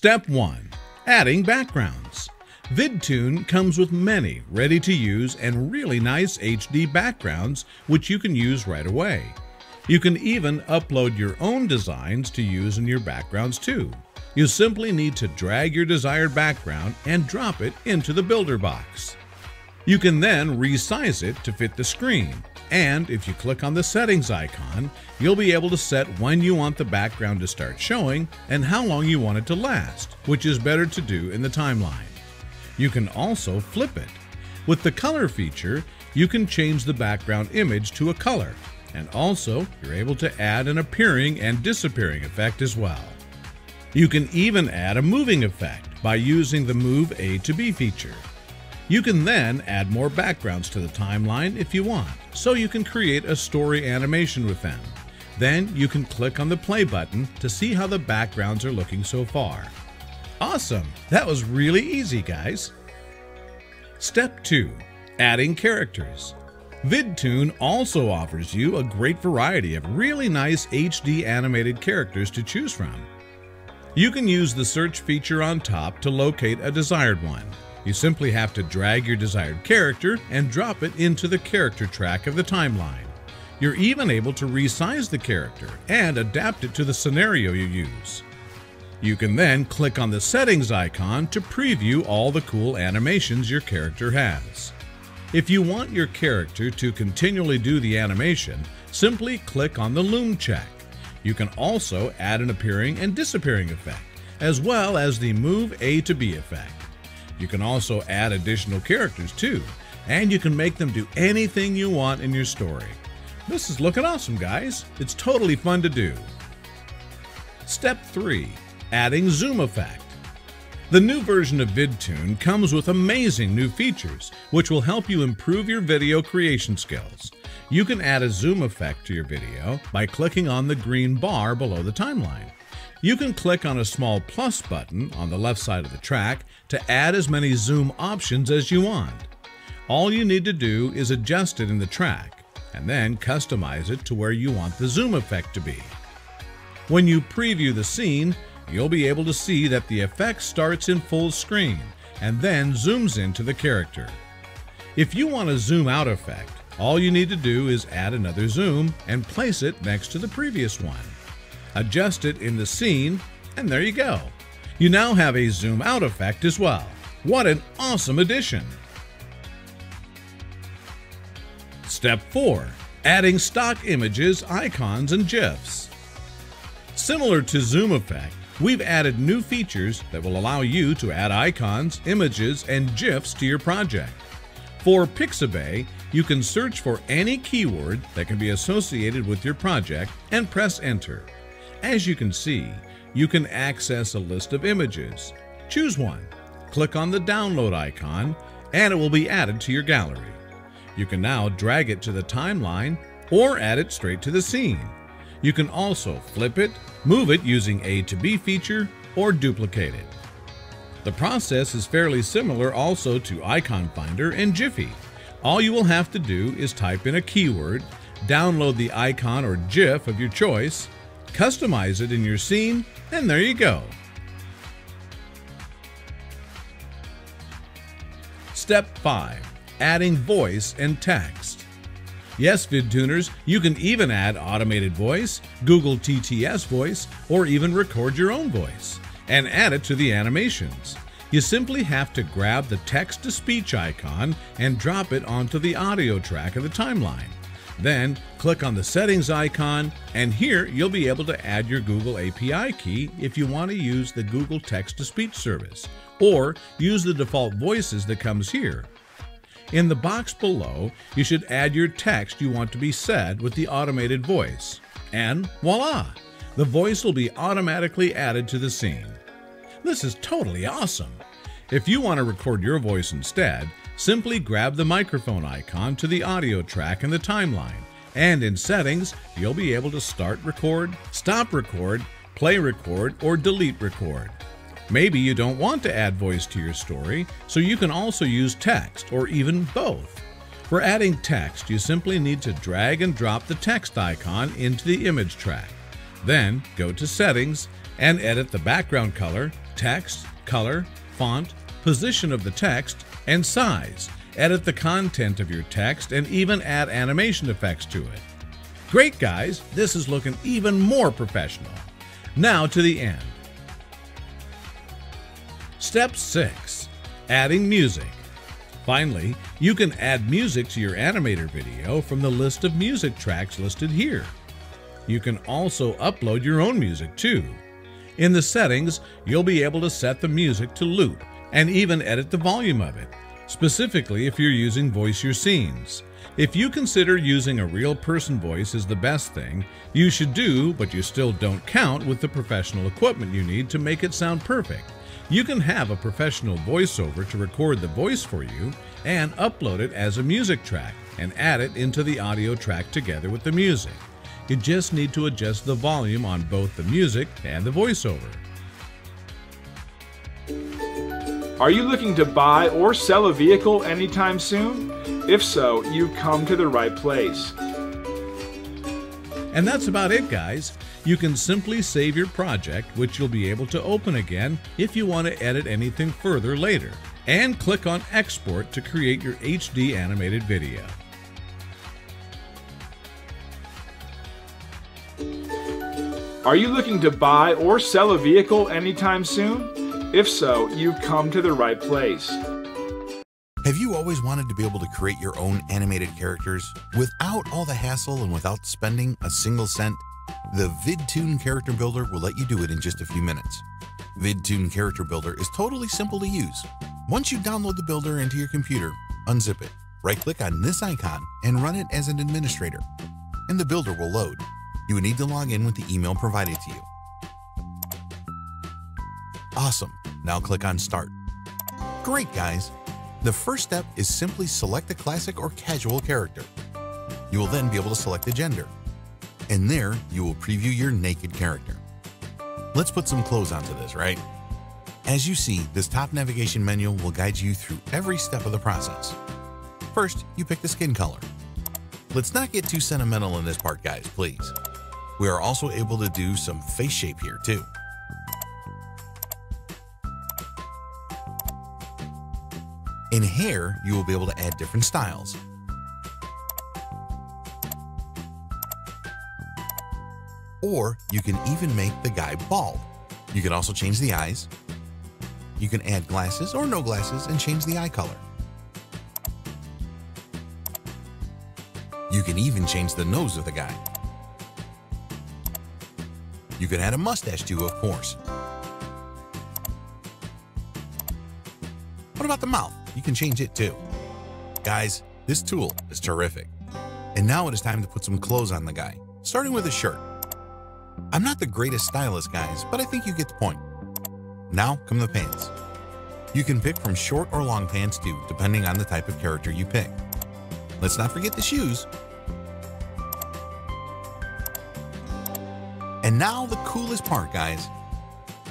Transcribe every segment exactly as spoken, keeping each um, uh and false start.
Step one. Adding backgrounds. VidToon comes with many ready-to-use and really nice H D backgrounds which you can use right away. You can even upload your own designs to use in your backgrounds too. You simply need to drag your desired background and drop it into the builder box. You can then resize it to fit the screen, and if you click on the settings icon, you'll be able to set when you want the background to start showing and how long you want it to last, which is better to do in the timeline. You can also flip it. With the color feature, you can change the background image to a color, and also you're able to add an appearing and disappearing effect as well. You can even add a moving effect by using the Move A to B feature. You can then add more backgrounds to the timeline if you want, so you can create a story animation with them. Then you can click on the play button to see how the backgrounds are looking so far. Awesome! That was really easy, guys! Step two. Adding characters. VidToon also offers you a great variety of really nice H D animated characters to choose from. You can use the search feature on top to locate a desired one. You simply have to drag your desired character and drop it into the character track of the timeline. You're even able to resize the character and adapt it to the scenario you use. You can then click on the settings icon to preview all the cool animations your character has. If you want your character to continually do the animation, simply click on the Loom check. You can also add an appearing and disappearing effect, as well as the Move A to B effect. You can also add additional characters too, and you can make them do anything you want in your story. This is looking awesome, guys! It's totally fun to do! Step three. Adding zoom effect. The new version of VidToon comes with amazing new features, which will help you improve your video creation skills. You can add a zoom effect to your video by clicking on the green bar below the timeline. You can click on a small plus button on the left side of the track to add as many zoom options as you want. All you need to do is adjust it in the track, and then customize it to where you want the zoom effect to be. When you preview the scene, you'll be able to see that the effect starts in full screen and then zooms into the character. If you want a zoom out effect, all you need to do is add another zoom and place it next to the previous one. Adjust it in the scene, and there you go. You now have a zoom out effect as well. What an awesome addition! Step four. Adding stock images, icons, and GIFs. Similar to zoom effect, we've added new features that will allow you to add icons, images, and GIFs to your project. For Pixabay, you can search for any keyword that can be associated with your project and press Enter. As you can see, you can access a list of images. Choose one, click on the download icon, and it will be added to your gallery. You can now drag it to the timeline or add it straight to the scene. You can also flip it, move it using A to B feature, or duplicate it. The process is fairly similar also to Icon Finder and Giphy. All you will have to do is type in a keyword, download the icon or GIF of your choice, customize it in your scene, and there you go. Step five. Adding voice and text. Yes, VidTuners, you can even add automated voice, Google T T S voice, or even record your own voice, and add it to the animations. You simply have to grab the text-to-speech icon and drop it onto the audio track of the timeline. Then, click on the settings icon, and here you'll be able to add your Google A P I key if you want to use the Google text-to-speech service, or use the default voices that comes here. In the box below, you should add your text you want to be said with the automated voice. And voila! The voice will be automatically added to the scene. This is totally awesome! If you want to record your voice instead, simply grab the microphone icon to the audio track in the timeline, and in settings, you'll be able to start record, stop record, play record, or delete record. Maybe you don't want to add voice to your story, so you can also use text, or even both. For adding text, you simply need to drag and drop the text icon into the image track. Then go to Settings and edit the background color, text, color, font, position of the text, and size. Edit the content of your text and even add animation effects to it. Great, guys, this is looking even more professional. Now to the end. Step six, adding music. Finally, you can add music to your animator video from the list of music tracks listed here. You can also upload your own music too. In the settings, you'll be able to set the music to loop and even edit the volume of it, specifically if you're using Voice Your Scenes. If you consider using a real person voice is the best thing you should do, but you still don't count with the professional equipment you need to make it sound perfect, you can have a professional voiceover to record the voice for you and upload it as a music track and add it into the audio track together with the music. You just need to adjust the volume on both the music and the voiceover. Are you looking to buy or sell a vehicle anytime soon? If so, you've come to the right place. And that's about it, guys. You can simply save your project, which you'll be able to open again if you want to edit anything further later, and click on Export to create your H D animated video. Are you looking to buy or sell a vehicle anytime soon? If so, you've come to the right place. Have you always wanted to be able to create your own animated characters without all the hassle and without spending a single cent? The VidToon Character Builder will let you do it in just a few minutes. VidToon Character Builder is totally simple to use. Once you download the builder into your computer, unzip it, right-click on this icon, and run it as an administrator, and the builder will load. You would need to log in with the email provided to you. Awesome. Now click on Start. Great, guys. The first step is simply select a classic or casual character. You will then be able to select a gender. And there, you will preview your naked character. Let's put some clothes onto this, right? As you see, this top navigation menu will guide you through every step of the process. First, you pick the skin color. Let's not get too sentimental in this part, guys, please. We are also able to do some face shape here too. In hair, you will be able to add different styles. Or you can even make the guy bald. You can also change the eyes. You can add glasses or no glasses and change the eye color. You can even change the nose of the guy. You can add a mustache too, of course. What about the mouth? You can change it too. Guys, this tool is terrific. And now it is time to put some clothes on the guy, starting with a shirt. I'm not the greatest stylist, guys, but I think you get the point. Now come the pants. You can pick from short or long pants too, depending on the type of character you pick. Let's not forget the shoes. And now the coolest part, guys.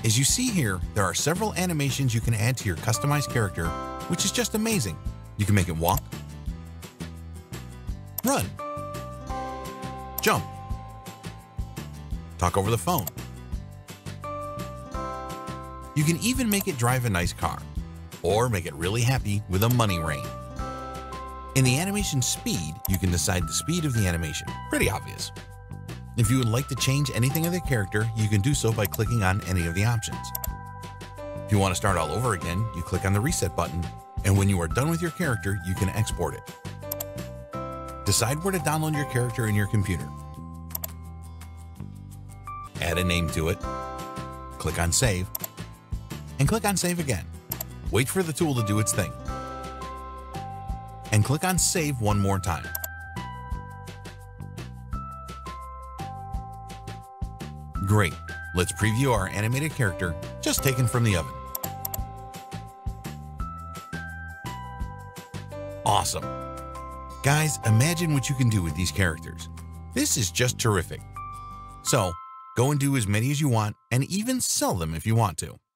As you see here, there are several animations you can add to your customized character, which is just amazing. You can make it walk, run, jump, talk over the phone. You can even make it drive a nice car or make it really happy with a money rain. In the animation speed, you can decide the speed of the animation. Pretty obvious. If you would like to change anything of the character, you can do so by clicking on any of the options. If you want to start all over again, you click on the reset button, and when you are done with your character, you can export it. Decide where to download your character in your computer. Add a name to it, click on Save, and click on Save again. Wait for the tool to do its thing, and click on Save one more time. Great, let's preview our animated character just taken from the oven. Awesome. Guys, imagine what you can do with these characters. This is just terrific. So, go and do as many as you want and even sell them if you want to.